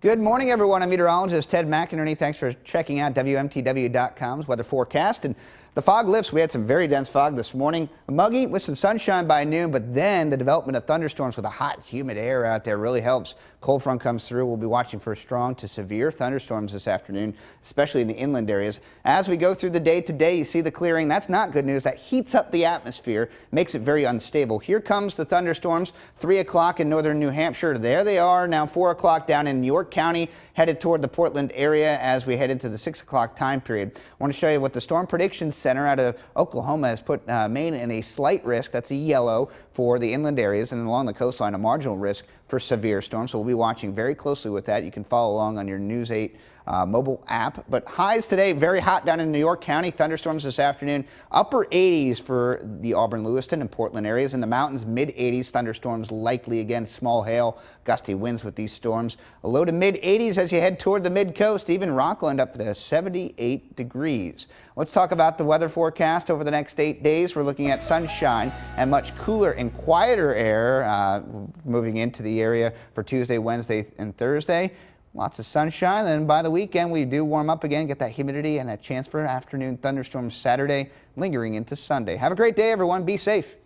Good morning, everyone. I'm meteorologist Ted McInerney. Thanks for checking out WMTW.com's weather forecast. And the fog lifts. We had some very dense fog this morning. Muggy with some sunshine by noon, but then the development of thunderstorms with the hot, humid air out there really helps. Cold front comes through. We'll be watching for strong to severe thunderstorms this afternoon, especially in the inland areas. As we go through the day today, you see the clearing. That's not good news. That heats up the atmosphere, makes it very unstable. Here comes the thunderstorms, 3 o'clock in northern New Hampshire. There they are now, 4 o'clock down in York County, headed toward the Portland area as we head into the 6 o'clock time period. I want to show you what the Storm Prediction Center out of Oklahoma has put Maine in a slight risk. That's a yellow for the inland areas, and along the coastline a marginal risk for severe storms. So we'll be watching very closely with that. You can follow along on your News 8 mobile app. But highs today, very hot down in New York County. Thunderstorms this afternoon, upper 80s for the Auburn, Lewiston and Portland areas. In the mountains, mid 80s, thunderstorms likely again, small hail, gusty winds with these storms. A low to mid 80s as you head toward the mid coast, even Rockland up to 78 degrees. Let's talk about the weather forecast over the next 8 days. We're looking at sunshine and much cooler and quieter air moving into the area for Tuesday, Wednesday and Thursday. Lots of sunshine, and by the weekend we do warm up again, get that humidity and a chance for an afternoon thunderstorm Saturday, lingering into Sunday. Have a great day, everyone. Be safe.